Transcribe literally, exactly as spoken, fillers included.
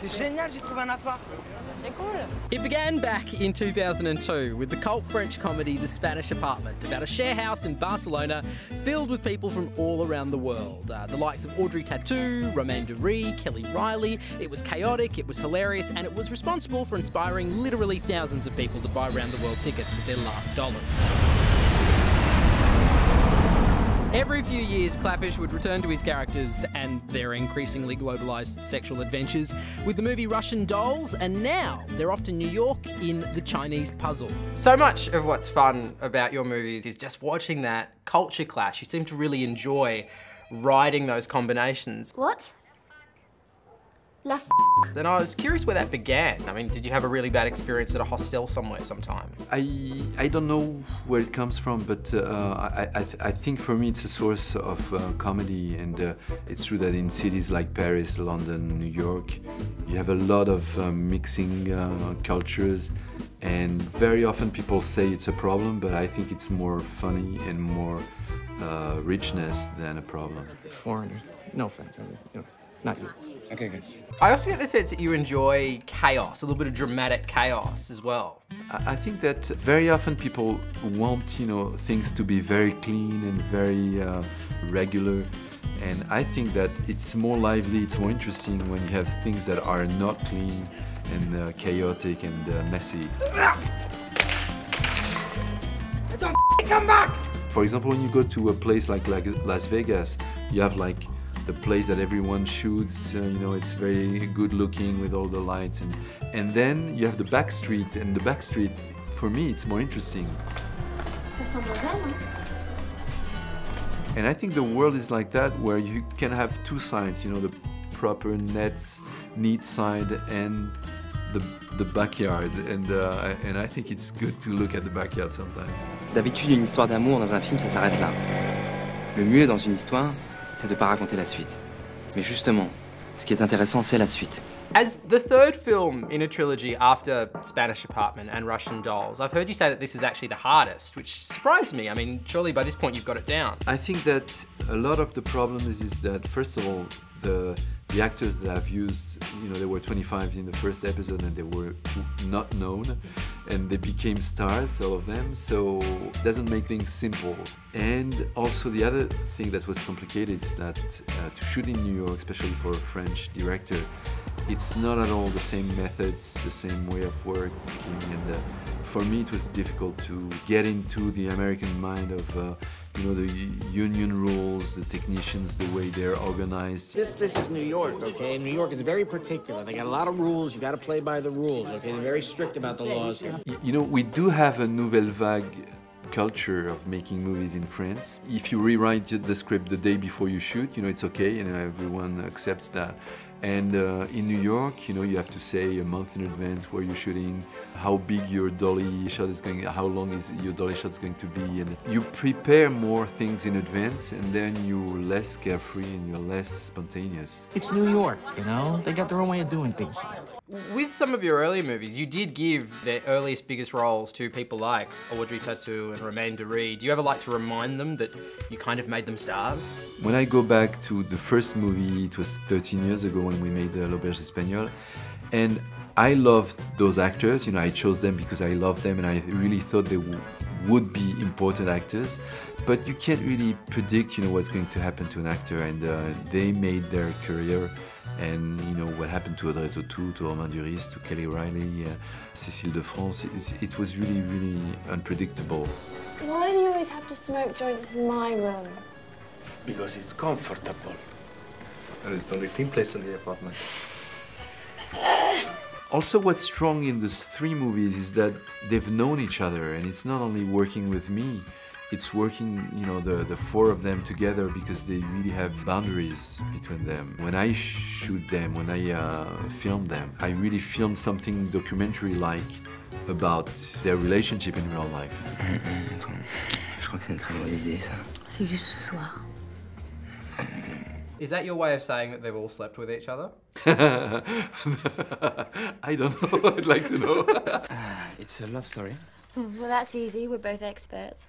C'est génial, j'ai trouvé un appart. C'est cool. It began back in two thousand two with the cult French comedy The Spanish Apartment, about a share house in Barcelona filled with people from all around the world. Uh, the likes of Audrey Tautou, Romain Duris, Kelly Reilly. It was chaotic, it was hilarious, and it was responsible for inspiring literally thousands of people to buy around the world tickets with their last dollars. Every few years, Klapisch would return to his characters and their increasingly globalised sexual adventures with the movie Russian Dolls, and now they're off to New York in The Chinese Puzzle. So much of what's fun about your movies is just watching that culture clash. You seem to really enjoy riding those combinations. What? La f***. And I was curious where that began. I mean, did you have a really bad experience at a hostel somewhere sometime? I, I don't know where it comes from, but uh, I, I, I think for me it's a source of uh, comedy, and uh, it's true that in cities like Paris, London, New York, you have a lot of uh, mixing uh, cultures, and very often people say it's a problem, but I think it's more funny and more uh, richness than a problem. Foreigner, no offense, I mean, you know, not you. Okay, good. I also get the sense that you enjoy chaos, a little bit of dramatic chaos as well. I think that very often people want, you know, things to be very clean and very uh, regular. And I think that it's more lively, it's more interesting when you have things that are not clean and uh, chaotic and uh, messy. Don't come back! For example, when you go to a place like Las Vegas, you have like the place that everyone shoots, uh, you know, it's very good looking with all the lights. And, and then you have the back street, and the back street, for me, it's more interesting. And I think the world is like that, where you can have two sides, you know, the proper, nets, neat side, and the, the backyard. And, uh, and I think it's good to look at the backyard sometimes. D'habitude, une histoire d'amour dans un film, ça s'arrête là. Le mieux dans une histoire, c'est de ne pas raconter la suite. Mais justement, ce qui est intéressant, c'est la suite. As the third film in a trilogy after Spanish Apartment and Russian Dolls, I've heard you say that this is actually the hardest, which surprised me. I mean, surely by this point you've got it down. I think that a lot of the problem is, is that, first of all, the, the actors that I've used, you know, there were twenty-five in the first episode and they were not known, and they became stars, all of them, so it doesn't make things simple. And also the other thing that was complicated is that uh, to shoot in New York, especially for a French director, it's not at all the same methods, the same way of working, and uh, for me it was difficult to get into the American mind of uh, you know, the union rules, the technicians, the way they're organized. This, this is New York, okay? New York is very particular. They got a lot of rules. You got to play by the rules, okay? They're very strict about the laws. You, you know, we do have a nouvelle vague culture of making movies in France. If you rewrite the script the day before you shoot, you know, it's okay, and everyone accepts that. And uh, in New York, you know, you have to say a month in advance where you're shooting, how big your dolly shot is going, how long is your dolly shot is going to be, and you prepare more things in advance, and then you're less carefree and you're less spontaneous. It's New York, you know? They got their own way of doing things. With some of your earlier movies, you did give their earliest, biggest roles to people like Audrey Tautou and Romain Duris. Do you ever like to remind them that you kind of made them stars? When I go back to the first movie, it was thirteen years ago when we made uh, L'Auberge Espagnol, and I loved those actors. You know, I chose them because I loved them and I really thought they w would be important actors. But you can't really predict, you know, what's going to happen to an actor, and uh, they made their career. And you know what happened to Audrey Tautou, to Romain Duris, to Kelly Reilly, uh, Cécile de France. It, it was really, really unpredictable. Why do you always have to smoke joints in my room? Because it's comfortable. And it's the only clean place in the apartment. Also, what's strong in those three movies is that they've known each other, and it's not only working with me. It's working, you know, the, the four of them together, because they really have boundaries between them. When I shoot them, when I uh, film them, I really film something documentary-like about their relationship in real life. Je crois que c'est une très mauvaise idée, ça. C'est juste ce soir. Is that your way of saying that they've all slept with each other? I don't know. I'd like to know. Uh, it's a love story. Well, that's easy. We're both experts.